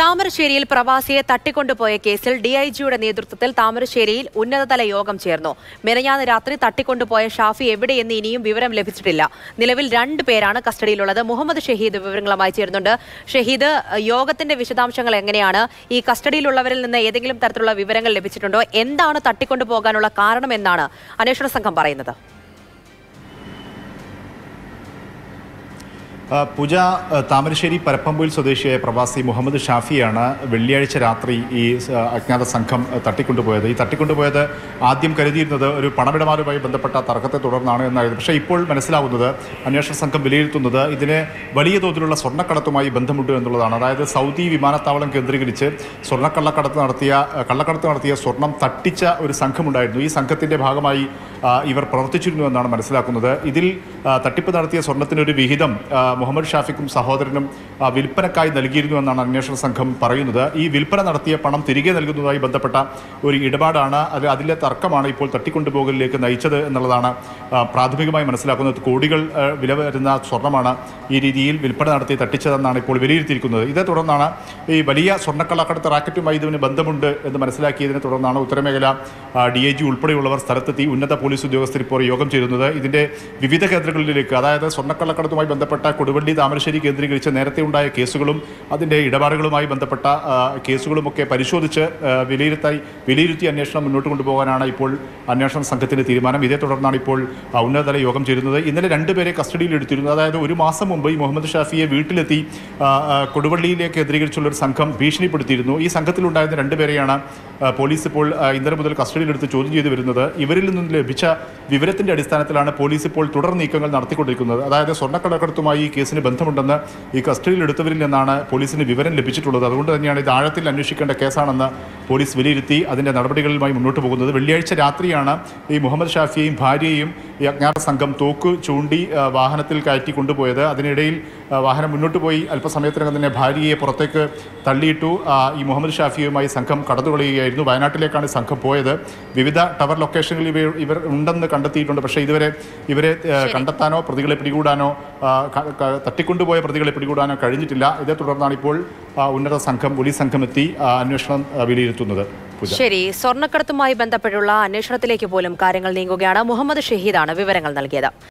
താമരശ്ശേരിയിൽ പ്രവാസിയെ തട്ടിക്കൊണ്ടുപോയ കേസിൽ ഡിഐജിയുടെ നേതൃത്വത്തിൽ താമരശ്ശേരിയിൽ ഉന്നതതല യോഗം ചേർന്നു. മെരഞ്ഞാന്ന് രാത്രി തട്ടിക്കൊണ്ടുപോയ ഷാഫി എവിടെയെന്ന് ഇനിയും വിവരം ലഭിച്ചിട്ടില്ല. നിലവിൽ 2 പേരാണ് കസ്റ്റഡിയിലുള്ളത്. മുഹമ്മദ് ഷഹീദ് വിവരങ്ങളുമായി ചേരുന്നുണ്ട്. ഷഹീദ്, യോഗത്തിന്റെ വിശദാംശങ്ങൾ എങ്ങനെയാണ്? ഈ കസ്റ്റഡിയിലുള്ളവരിൽ നിന്ന് ഏതെങ്കിലും തരത്തിലുള്ള വിവരങ്ങൾ ലഭിച്ചിട്ടുണ്ടോ? എന്താണ് തട്ടിക്കൊണ്ടുപോകാനുള്ള കാരണം എന്നാണ് അന്വേഷണ സംഘം പറയുന്നത്? പൂജ, താമരശ്ശേരി പരപ്പമ്പുയിൽ സ്വദേശിയായ പ്രവാസി മുഹമ്മദ് ഷാഫിയാണ് വെള്ളിയാഴ്ച രാത്രി ഈ അജ്ഞാത സംഘം തട്ടിക്കൊണ്ടുപോയത്. ഈ തട്ടിക്കൊണ്ടുപോയത് ആദ്യം കരുതിയിരുന്നത് ഒരു പണമിടപാടുമായി ബന്ധപ്പെട്ട തർക്കത്തെ തുടർന്നാണ് എന്നായിരുന്നു. പക്ഷേ ഇപ്പോൾ മനസ്സിലാവുന്നത്, അന്വേഷണ സംഘം വിലയിരുത്തുന്നത്, ഇതിന് വലിയ തോതിലുള്ള സ്വർണ്ണക്കടത്തുമായി ബന്ധമുണ്ട് എന്നുള്ളതാണ്. അതായത് സൗദി വിമാനത്താവളം കേന്ദ്രീകരിച്ച് കള്ളക്കടത്ത് നടത്തിയ സ്വർണം തട്ടിച്ച ഒരു സംഘമുണ്ടായിരുന്നു. ഈ സംഘത്തിൻ്റെ ഭാഗമായി ഇവർ പ്രവർത്തിച്ചിരുന്നു എന്നാണ് മനസ്സിലാക്കുന്നത്. ഇതിൽ തട്ടിപ്പ് നടത്തിയ സ്വർണത്തിനൊരു വിഹിതം മുഹമ്മദ് ഷാഫിക്കും സഹോദരനും വിൽപ്പനക്കായി നൽകിയിരുന്നു എന്നാണ് അന്വേഷണ സംഘം പറയുന്നത്. ഈ വിൽപ്പന നടത്തിയ പണം തിരികെ നൽകുന്നതുമായി ബന്ധപ്പെട്ട ഒരു ഇടപാടാണ്, അതിലെ തർക്കമാണ് ഇപ്പോൾ തട്ടിക്കൊണ്ടുപോകലിലേക്ക് നയിച്ചത് എന്നുള്ളതാണ് പ്രാഥമികമായി മനസ്സിലാക്കുന്നത്. കോടികൾ വില വരുന്ന സ്വർണ്ണമാണ് ഈ രീതിയിൽ വിൽപ്പന നടത്തി തട്ടിച്ചതെന്നാണ് ഇപ്പോൾ വിലയിരുത്തിയിരിക്കുന്നത്. ഇതേ തുടർന്നാണ് ഈ വലിയ സ്വർണ്ണക്കള്ളക്കടത്ത് റാക്കറ്റുമായി ഇതിന് ബന്ധമുണ്ട് എന്ന് മനസ്സിലാക്കിയതിനെ തുടർന്നാണ് ഉത്തരമേഖല DIG ഉൾപ്പെടെയുള്ളവർ സ്ഥലത്തെത്തി ഉന്നത പോലീസ് ഉദ്യോഗസ്ഥർ ഇപ്പോൾ യോഗം ചേരുന്നത്. ഇതിൻ്റെ വിവിധ കേന്ദ്രങ്ങളിലേക്ക്, അതായത് സ്വർണ്ണക്കള്ളക്കടത്തുമായി ബന്ധപ്പെട്ട കൊടുവള്ളി താമരശ്ശേരി കേന്ദ്രീകരിച്ച് നേരത്തെ ഉണ്ടായ കേസുകളും അതിൻ്റെ ഇടപാടുകളുമായി ബന്ധപ്പെട്ട കേസുകളുമൊക്കെ പരിശോധിച്ച് വിലയിരുത്തി അന്വേഷണം മുന്നോട്ട് കൊണ്ടുപോകാനാണ് ഇപ്പോൾ അന്വേഷണ സംഘത്തിൻ്റെ തീരുമാനം. ഇതേ തുടർന്നാണ് ഇപ്പോൾ ഉന്നതതല യോഗം ചേരുന്നത്. ഇന്നലെ 2 പേരെ കസ്റ്റഡിയിൽ എടുത്തിരുന്നു. അതായത് 1 മാസം മുമ്പ് ഈ മുഹമ്മദ് ഷാഫിയെ വീട്ടിലെത്തി കൊടുവള്ളിയിലെ കേന്ദ്രീകരിച്ചുള്ളൊരു സംഘം ഭീഷണിപ്പെടുത്തിയിരുന്നു. ഈ സംഘത്തിലുണ്ടായിരുന്ന 2 പേരെയാണ് പോലീസ് ഇപ്പോൾ ഇന്നലെ മുതൽ കസ്റ്റഡിയിലെടുത്ത് ചോദ്യം ചെയ്തു വരുന്നത്. ഇവരിൽ നിന്നും ലഭിച്ച വിവരത്തിൻ്റെ അടിസ്ഥാനത്തിലാണ് പോലീസ് ഇപ്പോൾ തുടർ നീക്കങ്ങൾ നടത്തിക്കൊണ്ടിരിക്കുന്നത്. അതായത് സ്വർണ്ണക്കടത്തുമായി ഈ കേസിന് ബന്ധമുണ്ടെന്ന് ഈ കസ്റ്റഡിയിലെടുത്തവരിൽ നിന്നാണ് പോലീസിന് വിവരം ലഭിച്ചിട്ടുള്ളത്. അതുകൊണ്ട് തന്നെയാണ് ഇത് ആഴത്തിൽ അന്വേഷിക്കേണ്ട കേസാണെന്ന് പോലീസ് വിലയിരുത്തി അതിൻ്റെ നടപടികളിലുമായി മുന്നോട്ട് പോകുന്നത്. വെള്ളിയാഴ്ച രാത്രിയാണ് ഈ മുഹമ്മദ് ഷാഫിയെയും ഭാര്യയെയും ഈ അജ്ഞാത സംഘം തോക്ക് ചൂണ്ടി വാഹനത്തിൽ കയറ്റി കൊണ്ടുപോയത്. അതിനിടയിൽ വാഹനം മുന്നോട്ട് പോയി അല്പസമയത്തിനകം തന്നെ ഭാര്യയെ പുറത്തേക്ക് തള്ളിയിട്ടു. ഈ മുഹമ്മദ് ഷാഫിയുമായി സംഘം കടന്നുകളയുകയായിരുന്നു. വയനാട്ടിലേക്കാണ് സംഘം പോയത്. വിവിധ ടവർ ലൊക്കേഷനുകളിൽ ഇവർ ഉണ്ടെന്ന് കണ്ടെത്തിയിട്ടുണ്ട്. പക്ഷേ ഇതുവരെ ഇവരെ കണ്ടെത്താനോ പ്രതികളെ പിടികൂടാനോ തട്ടിക്കൊണ്ടുപോയ പ്രതികളെ പിടികൂടാനോ കഴിഞ്ഞിട്ടില്ല. ഇതേ തുടർന്നാണ് ഇപ്പോൾ ഉന്നത സംഘം പോലീസ് സംഘം എത്തി അന്വേഷണം വിലയിരുത്തുന്നത്. ശരി, സ്വർണ്ണക്കടത്തുമായി ബന്ധപ്പെട്ടുള്ള അന്വേഷണത്തിലേക്ക് പോലും കാര്യങ്ങൾ നീങ്ങുകയാണ്. മുഹമ്മദ് ഷഹീദാണ് വിവരങ്ങൾ നൽകിയത്.